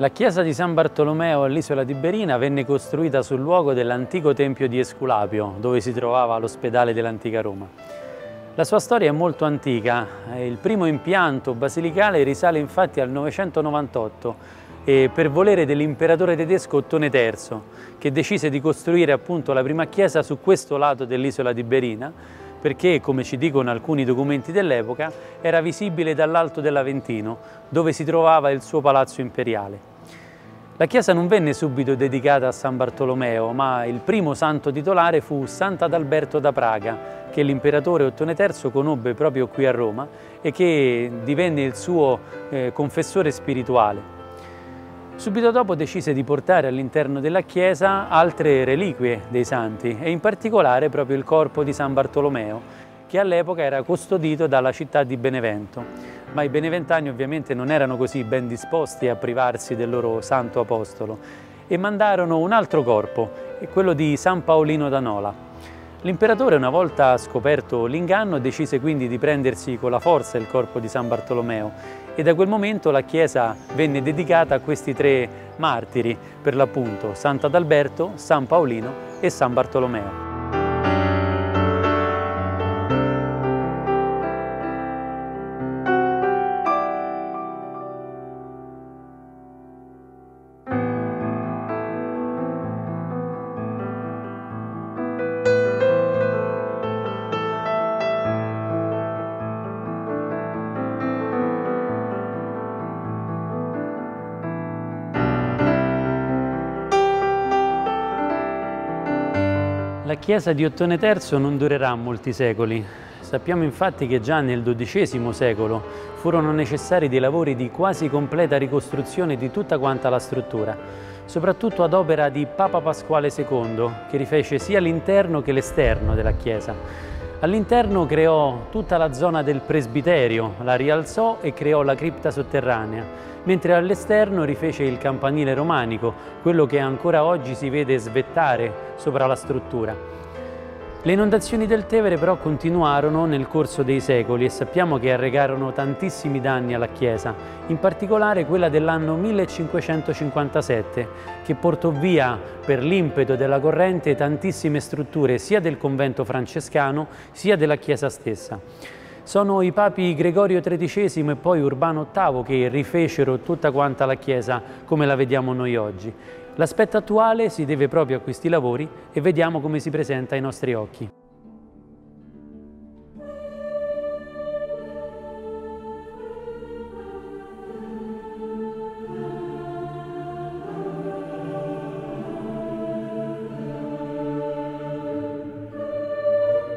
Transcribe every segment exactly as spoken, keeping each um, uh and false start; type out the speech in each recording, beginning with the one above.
La chiesa di San Bartolomeo all'Isola Tiberina venne costruita sul luogo dell'antico tempio di Esculapio, dove si trovava l'ospedale dell'antica Roma. La sua storia è molto antica, il primo impianto basilicale risale infatti al novecentonovantotto eh, per volere dell'imperatore tedesco Ottone terzo, che decise di costruire appunto la prima chiesa su questo lato dell'Isola Tiberina, perché, come ci dicono alcuni documenti dell'epoca, era visibile dall'alto dell'Aventino, dove si trovava il suo palazzo imperiale. La chiesa non venne subito dedicata a San Bartolomeo, ma il primo santo titolare fu Sant'Adalberto da Praga, che l'imperatore Ottone terzo conobbe proprio qui a Roma e che divenne il suo eh, confessore spirituale. Subito dopo decise di portare all'interno della chiesa altre reliquie dei santi e in particolare proprio il corpo di San Bartolomeo, che all'epoca era custodito dalla città di Benevento. Ma i beneventani ovviamente non erano così ben disposti a privarsi del loro santo apostolo e mandarono un altro corpo, quello di San Paolino da Nola. L'imperatore, una volta scoperto l'inganno, decise quindi di prendersi con la forza il corpo di San Bartolomeo e da quel momento la chiesa venne dedicata a questi tre martiri, per l'appunto Sant'Adalberto, San Paolino e San Bartolomeo. La chiesa di Ottone terzo non durerà molti secoli. Sappiamo infatti che già nel dodicesimo secolo furono necessari dei lavori di quasi completa ricostruzione di tutta quanta la struttura, soprattutto ad opera di Papa Pasquale secondo, che rifece sia l'interno che l'esterno della chiesa. All'interno creò tutta la zona del presbiterio, la rialzò e creò la cripta sotterranea, mentre all'esterno rifece il campanile romanico, quello che ancora oggi si vede svettare sopra la struttura. Le inondazioni del Tevere però continuarono nel corso dei secoli e sappiamo che arrecarono tantissimi danni alla chiesa, in particolare quella dell'anno millecinquecentocinquantasette, che portò via per l'impeto della corrente tantissime strutture sia del convento francescano sia della chiesa stessa. Sono i papi Gregorio tredicesimo e poi Urbano ottavo che rifecero tutta quanta la chiesa come la vediamo noi oggi. L'aspetto attuale si deve proprio a questi lavori e vediamo come si presenta ai nostri occhi.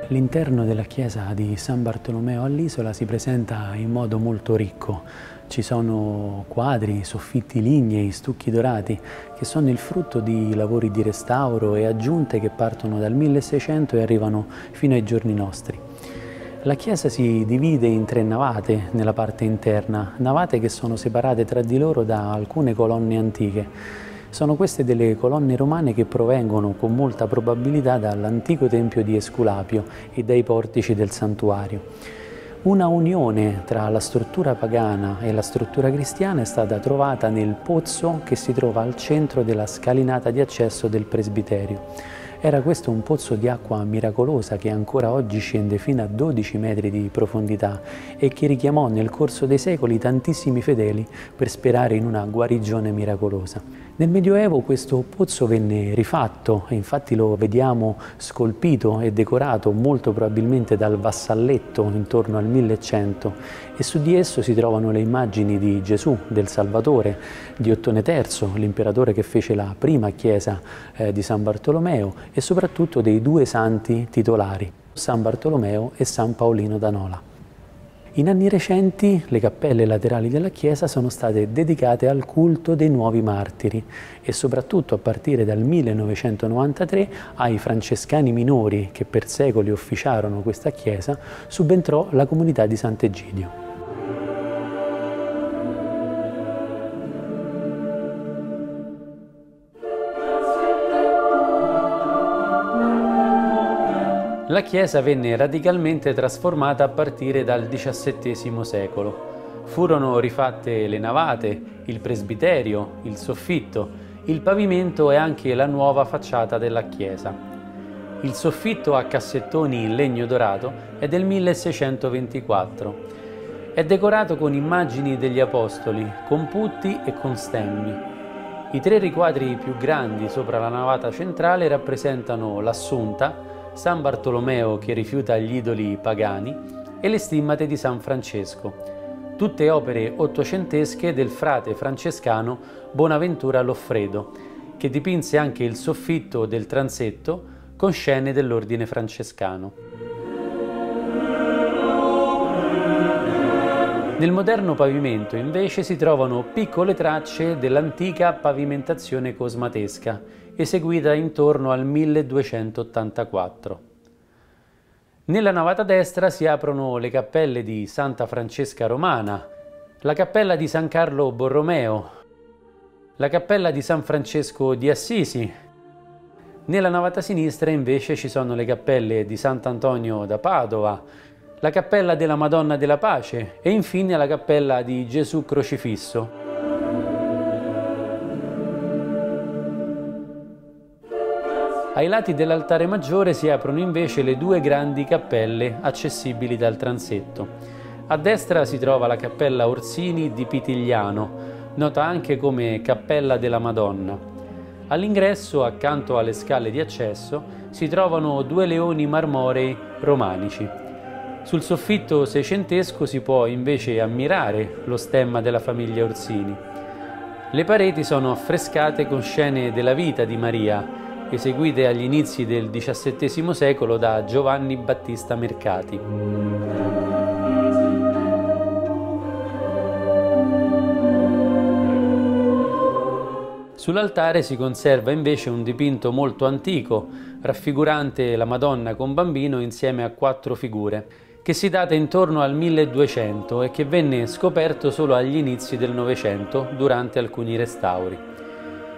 L'interno della chiesa di San Bartolomeo all'Isola si presenta in modo molto ricco. Ci sono quadri, soffitti lignei, stucchi dorati, che sono il frutto di lavori di restauro e aggiunte che partono dal milleseicento e arrivano fino ai giorni nostri. La chiesa si divide in tre navate nella parte interna, navate che sono separate tra di loro da alcune colonne antiche. Sono queste delle colonne romane che provengono con molta probabilità dall'antico tempio di Esculapio e dai portici del santuario. Una unione tra la struttura pagana e la struttura cristiana è stata trovata nel pozzo che si trova al centro della scalinata di accesso del presbiterio. Era questo un pozzo di acqua miracolosa che ancora oggi scende fino a dodici metri di profondità e che richiamò nel corso dei secoli tantissimi fedeli per sperare in una guarigione miracolosa. Nel Medioevo questo pozzo venne rifatto e infatti lo vediamo scolpito e decorato molto probabilmente dal Vassalletto intorno al millecento e su di esso si trovano le immagini di Gesù, del Salvatore, di Ottone terzo, l'imperatore che fece la prima chiesa eh, di San Bartolomeo e soprattutto dei due santi titolari, San Bartolomeo e San Paolino da Nola. In anni recenti le cappelle laterali della chiesa sono state dedicate al culto dei nuovi martiri e soprattutto a partire dal millenovecentonovantatré ai francescani minori che per secoli officiarono questa chiesa subentrò la comunità di Sant'Egidio. La chiesa venne radicalmente trasformata a partire dal diciassettesimo secolo. Furono rifatte le navate, il presbiterio, il soffitto, il pavimento e anche la nuova facciata della chiesa. Il soffitto a cassettoni in legno dorato è del milleseicentoventiquattro. È decorato con immagini degli apostoli, con putti e con stemmi. I tre riquadri più grandi sopra la navata centrale rappresentano l'Assunta, San Bartolomeo che rifiuta gli idoli pagani e le stimmate di San Francesco, tutte opere ottocentesche del frate francescano Bonaventura Loffredo, che dipinse anche il soffitto del transetto con scene dell'ordine francescano. Nel moderno pavimento invece si trovano piccole tracce dell'antica pavimentazione cosmatesca, eseguita intorno al milleduecentottantaquattro. Nella navata destra si aprono le cappelle di Santa Francesca Romana, la cappella di San Carlo Borromeo, la cappella di San Francesco di Assisi. Nella navata sinistra invece ci sono le cappelle di Sant'Antonio da Padova, la cappella della Madonna della Pace e infine la cappella di Gesù Crocifisso. Ai lati dell'altare maggiore si aprono invece le due grandi cappelle accessibili dal transetto. A destra si trova la Cappella Orsini di Pitigliano, nota anche come Cappella della Madonna. All'ingresso, accanto alle scale di accesso, si trovano due leoni marmorei romanici. Sul soffitto seicentesco si può invece ammirare lo stemma della famiglia Orsini. Le pareti sono affrescate con scene della vita di Maria, eseguite agli inizi del diciassettesimo secolo da Giovanni Battista Mercati. Sull'altare si conserva invece un dipinto molto antico, raffigurante la Madonna con bambino insieme a quattro figure, che si data intorno al milleduecento e che venne scoperto solo agli inizi del Novecento durante alcuni restauri.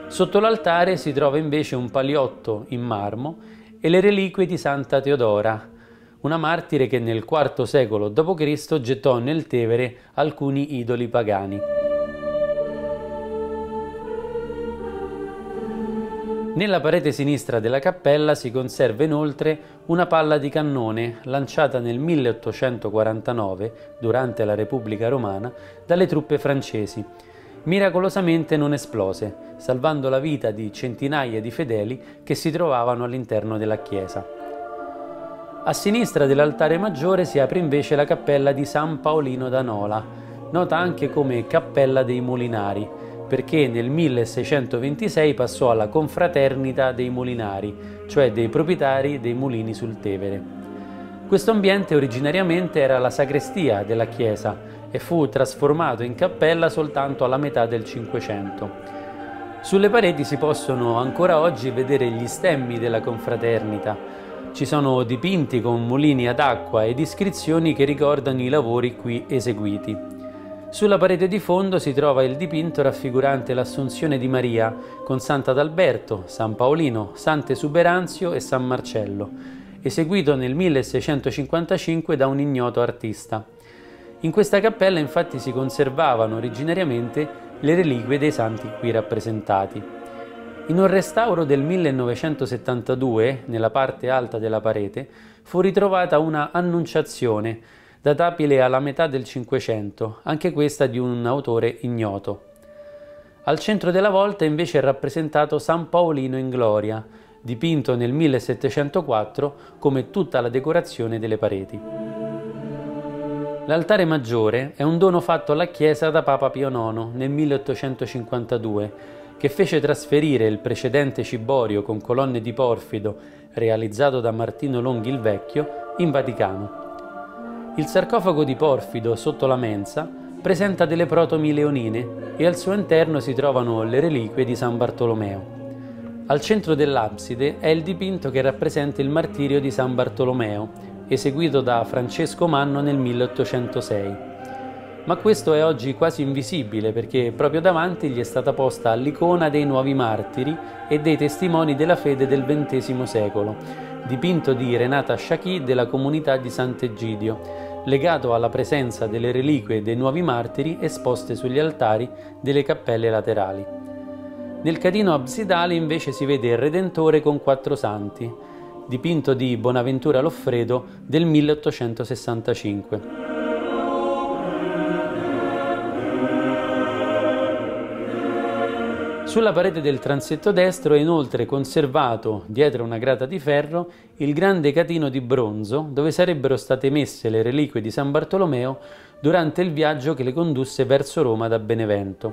Sotto l'altare si trova invece un paliotto in marmo e le reliquie di Santa Teodora, una martire che nel quarto secolo dopo Cristo gettò nel Tevere alcuni idoli pagani. Nella parete sinistra della cappella si conserva inoltre una palla di cannone lanciata nel milleottocentoquarantanove, durante la Repubblica Romana, dalle truppe francesi. Miracolosamente non esplose, salvando la vita di centinaia di fedeli che si trovavano all'interno della chiesa. A sinistra dell'altare maggiore si apre invece la cappella di San Paolino da Nola, nota anche come Cappella dei Molinari, perché nel milleseicentoventisei passò alla confraternita dei mulinari, cioè dei proprietari dei mulini sul Tevere. Questo ambiente originariamente era la sagrestia della chiesa e fu trasformato in cappella soltanto alla metà del Cinquecento. Sulle pareti si possono ancora oggi vedere gli stemmi della confraternita. Ci sono dipinti con mulini ad acqua ed iscrizioni che ricordano i lavori qui eseguiti. Sulla parete di fondo si trova il dipinto raffigurante l'Assunzione di Maria con Sant'Adalberto, San Paolino, Sant'Esuberanzio e San Marcello, eseguito nel milleseicentocinquantacinque da un ignoto artista. In questa cappella infatti si conservavano originariamente le reliquie dei santi qui rappresentati. In un restauro del millenovecentosettantadue, nella parte alta della parete, fu ritrovata una Annunciazione, databile alla metà del Cinquecento, anche questa di un autore ignoto. Al centro della volta invece è rappresentato San Paolino in gloria, dipinto nel millesettecentoquattro come tutta la decorazione delle pareti. L'altare maggiore è un dono fatto alla Chiesa da Papa Pio nono nel milleottocentocinquantadue, che fece trasferire il precedente ciborio con colonne di porfido, realizzato da Martino Longhi il Vecchio, in Vaticano. Il sarcofago di porfido sotto la mensa presenta delle protomi leonine e al suo interno si trovano le reliquie di San Bartolomeo. Al centro dell'abside è il dipinto che rappresenta il martirio di San Bartolomeo, eseguito da Francesco Manno nel milleottocentosei. Ma questo è oggi quasi invisibile perché proprio davanti gli è stata posta l'icona dei nuovi martiri e dei testimoni della fede del ventesimo secolo, dipinto di Renata Sciacchi della Comunità di Sant'Egidio, legato alla presenza delle reliquie dei nuovi martiri esposte sugli altari delle cappelle laterali. Nel catino absidale invece si vede il Redentore con quattro santi, dipinto di Bonaventura Loffredo del milleottocentosessantacinque. Sulla parete del transetto destro è inoltre conservato, dietro una grata di ferro, il grande catino di bronzo dove sarebbero state messe le reliquie di San Bartolomeo durante il viaggio che le condusse verso Roma da Benevento.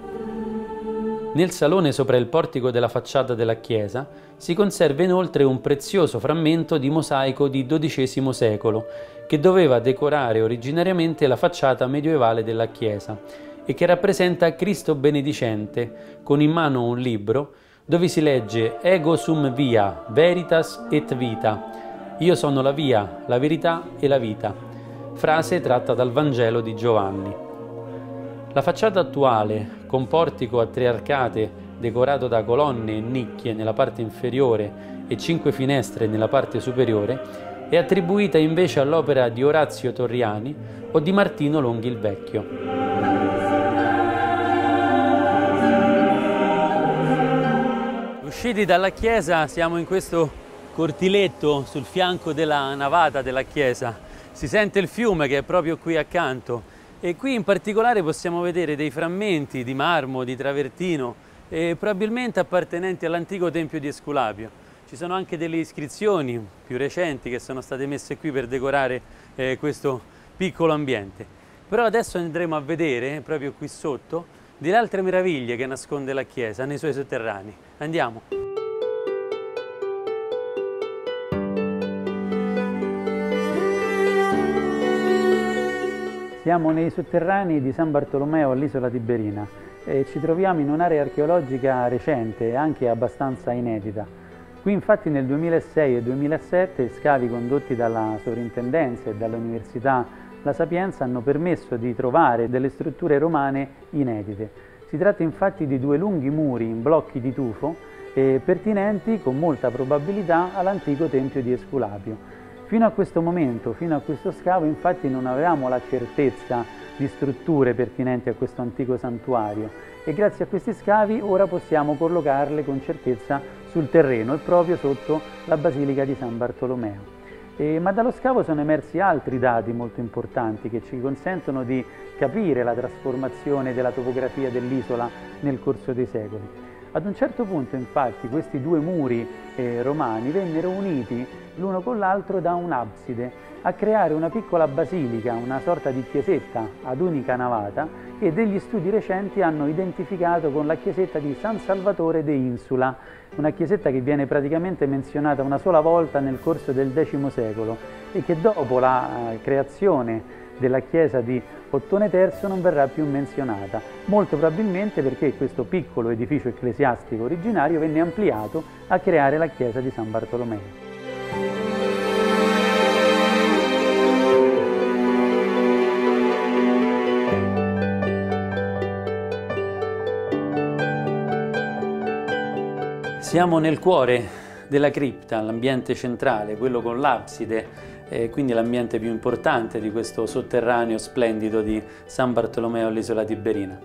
Nel salone sopra il portico della facciata della chiesa si conserva inoltre un prezioso frammento di mosaico di dodicesimo secolo che doveva decorare originariamente la facciata medievale della chiesa, e che rappresenta Cristo benedicente, con in mano un libro dove si legge Ego sum via, veritas et vita, io sono la via, la verità e la vita, frase tratta dal Vangelo di Giovanni. La facciata attuale, con portico a tre arcate decorato da colonne e nicchie nella parte inferiore e cinque finestre nella parte superiore, è attribuita invece all'opera di Orazio Torriani o di Martino Longhi il Vecchio. Usciti dalla chiesa siamo in questo cortiletto sul fianco della navata della chiesa, si sente il fiume che è proprio qui accanto e qui in particolare possiamo vedere dei frammenti di marmo, di travertino eh, probabilmente appartenenti all'antico tempio di Esculapio. Ci sono anche delle iscrizioni più recenti che sono state messe qui per decorare eh, questo piccolo ambiente, però adesso andremo a vedere proprio qui sotto delle altre meraviglie che nasconde la chiesa nei suoi sotterranei. Andiamo! Siamo nei sotterranei di San Bartolomeo all'Isola Tiberina e ci troviamo in un'area archeologica recente e anche abbastanza inedita. Qui infatti nel duemilasei e duemilasette scavi condotti dalla sovrintendenza e dall'Università La Sapienza hanno permesso di trovare delle strutture romane inedite. Si tratta infatti di due lunghi muri in blocchi di tufo eh, pertinenti con molta probabilità all'antico tempio di Esculapio. Fino a questo momento, fino a questo scavo, infatti non avevamo la certezza di strutture pertinenti a questo antico santuario e grazie a questi scavi ora possiamo collocarle con certezza sul terreno e proprio sotto la Basilica di San Bartolomeo. Eh, ma dallo scavo sono emersi altri dati molto importanti che ci consentono di capire la trasformazione della topografia dell'isola nel corso dei secoli. Ad un certo punto, infatti, questi due muri eh, romani vennero uniti l'uno con l'altro da un'abside a creare una piccola basilica, una sorta di chiesetta ad unica navata che degli studi recenti hanno identificato con la chiesetta di San Salvatore de Insula, una chiesetta che viene praticamente menzionata una sola volta nel corso del decimo secolo e che dopo la creazione della chiesa di Ottone terzo non verrà più menzionata, molto probabilmente perché questo piccolo edificio ecclesiastico originario venne ampliato a creare la chiesa di San Bartolomeo. Siamo nel cuore della cripta, l'ambiente centrale, quello con l'abside, eh, quindi l'ambiente più importante di questo sotterraneo splendido di San Bartolomeo all'Isola Tiberina.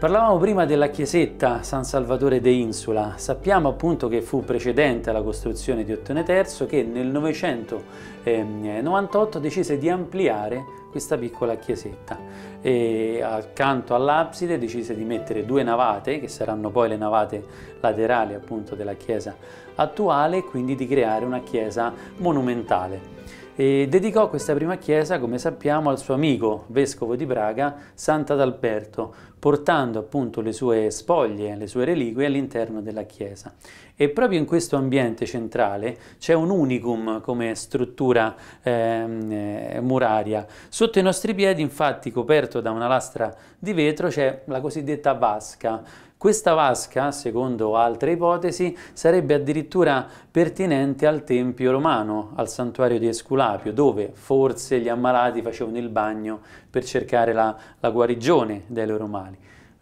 Parlavamo prima della chiesetta San Salvatore de Insula, sappiamo appunto che fu precedente alla costruzione di Ottone terzo che nel novecentonovantotto decise di ampliare questa piccola chiesetta e accanto all'abside decise di mettere due navate che saranno poi le navate laterali appunto della chiesa attuale e quindi di creare una chiesa monumentale. E dedicò questa prima chiesa, come sappiamo, al suo amico vescovo di Praga Sant'Adalberto, portando appunto le sue spoglie, le sue reliquie all'interno della chiesa. E proprio in questo ambiente centrale c'è un unicum come struttura eh, muraria. Sotto i nostri piedi, infatti, coperto da una lastra di vetro, c'è la cosiddetta vasca. Questa vasca, secondo altre ipotesi, sarebbe addirittura pertinente al tempio romano, al santuario di Esculapio, dove forse gli ammalati facevano il bagno per cercare la, la guarigione dai loro mali.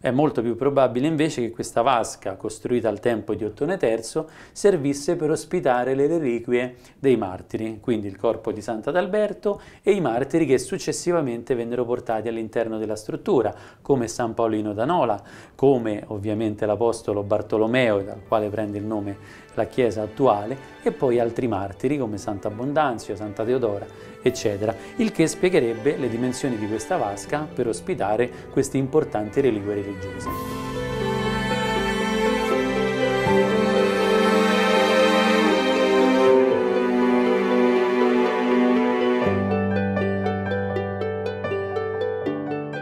È molto più probabile invece che questa vasca, costruita al tempo di Ottone terzo, servisse per ospitare le reliquie dei martiri, quindi il corpo di Sant'Adalberto e i martiri che successivamente vennero portati all'interno della struttura, come San Paolino da Nola, come ovviamente l'apostolo Bartolomeo, dal quale prende il nome la chiesa attuale, e poi altri martiri come Sant'Abbondanzio, Santa Teodora, eccetera, il che spiegherebbe le dimensioni di questa vasca per ospitare queste importanti reliquie religiose.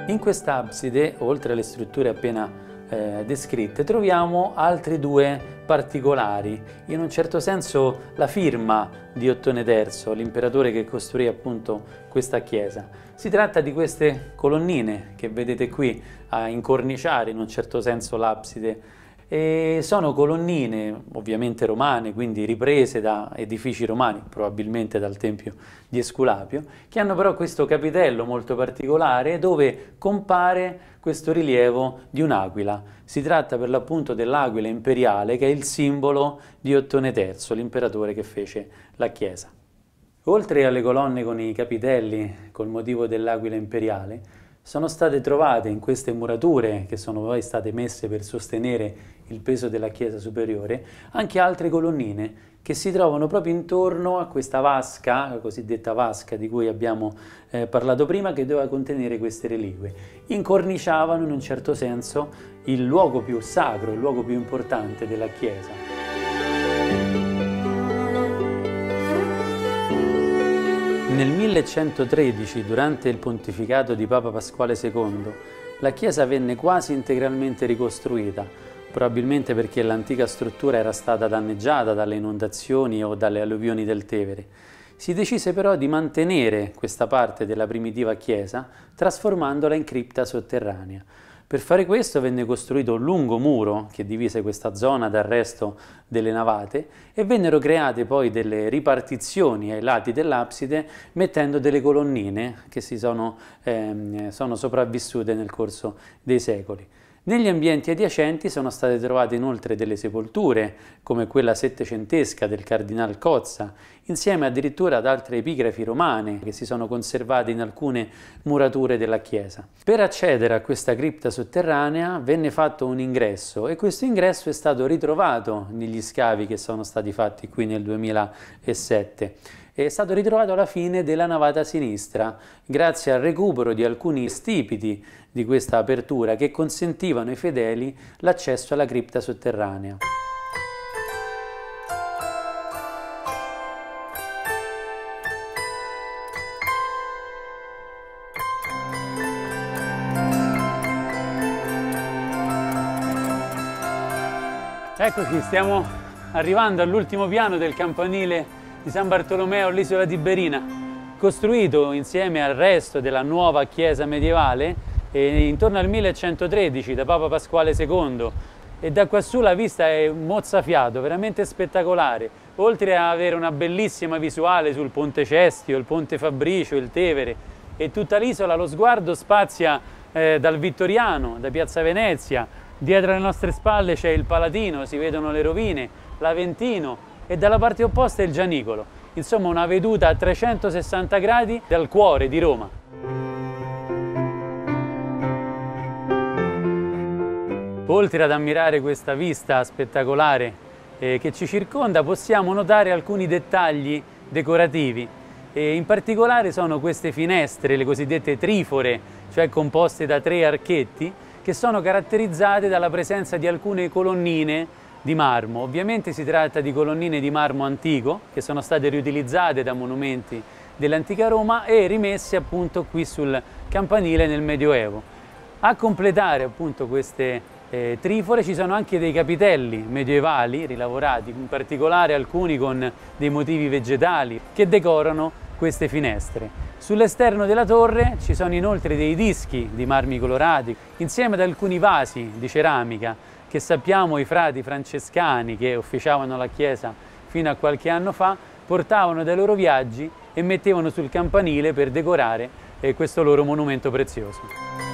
In quest'abside, oltre alle strutture appena eh, descritte, troviamo altri due particolari, in un certo senso la firma di Ottone terzo, l'imperatore che costruì appunto questa chiesa. Si tratta di queste colonnine che vedete qui a incorniciare in un certo senso l'abside, e sono colonnine ovviamente romane, quindi riprese da edifici romani, probabilmente dal tempio di Esculapio, che hanno però questo capitello molto particolare dove compare questo rilievo di un'aquila. Si tratta per l'appunto dell'aquila imperiale, che è il simbolo di Ottone terzo, l'imperatore che fece la chiesa. Oltre alle colonne con i capitelli col motivo dell'aquila imperiale, sono state trovate in queste murature, che sono poi state messe per sostenere il peso della chiesa superiore, anche altre colonnine che si trovano proprio intorno a questa vasca, la cosiddetta vasca di cui abbiamo eh, parlato prima, che doveva contenere queste reliquie. Incorniciavano in un certo senso il luogo più sacro, il luogo più importante della chiesa. Nel millecentotredici, durante il pontificato di Papa Pasquale secondo, la chiesa venne quasi integralmente ricostruita, probabilmente perché l'antica struttura era stata danneggiata dalle inondazioni o dalle alluvioni del Tevere. Si decise però di mantenere questa parte della primitiva chiesa, trasformandola in cripta sotterranea. Per fare questo venne costruito un lungo muro che divise questa zona dal resto delle navate, e vennero create poi delle ripartizioni ai lati dell'abside, mettendo delle colonnine che si sono, ehm, sono sopravvissute nel corso dei secoli. Negli ambienti adiacenti sono state trovate inoltre delle sepolture, come quella settecentesca del Cardinal Cozza, insieme addirittura ad altre epigrafi romane che si sono conservate in alcune murature della chiesa. Per accedere a questa cripta sotterranea venne fatto un ingresso, e questo ingresso è stato ritrovato negli scavi che sono stati fatti qui nel duemilasette. È stato ritrovato alla fine della navata sinistra, grazie al recupero di alcuni stipiti di questa apertura che consentivano ai fedeli l'accesso alla cripta sotterranea. Eccoci, stiamo arrivando all'ultimo piano del campanile di San Bartolomeo all'Isola Tiberina, costruito insieme al resto della nuova chiesa medievale e intorno al millecentotredici da Papa Pasquale secondo, e da quassù la vista è mozzafiato, veramente spettacolare. Oltre ad avere una bellissima visuale sul Ponte Cestio, il Ponte Fabricio, il Tevere e tutta l'isola, lo sguardo spazia eh, dal Vittoriano, da Piazza Venezia, dietro le nostre spalle c'è il Palatino, si vedono le rovine, l'Aventino, e dalla parte opposta il Gianicolo. Insomma, una veduta a trecentosessanta gradi dal cuore di Roma. Oltre ad ammirare questa vista spettacolare eh, che ci circonda, possiamo notare alcuni dettagli decorativi. E in particolare sono queste finestre, le cosiddette trifore, cioè composte da tre archetti, che sono caratterizzate dalla presenza di alcune colonnine di marmo. Ovviamente si tratta di colonnine di marmo antico che sono state riutilizzate da monumenti dell'antica Roma e rimesse appunto qui sul campanile nel Medioevo. A completare appunto queste eh, trifore ci sono anche dei capitelli medievali rilavorati, in particolare alcuni con dei motivi vegetali che decorano queste finestre. Sull'esterno della torre ci sono inoltre dei dischi di marmi colorati insieme ad alcuni vasi di ceramica che sappiamo i frati francescani, che officiavano la chiesa fino a qualche anno fa, portavano dai loro viaggi e mettevano sul campanile per decorare eh, questo loro monumento prezioso.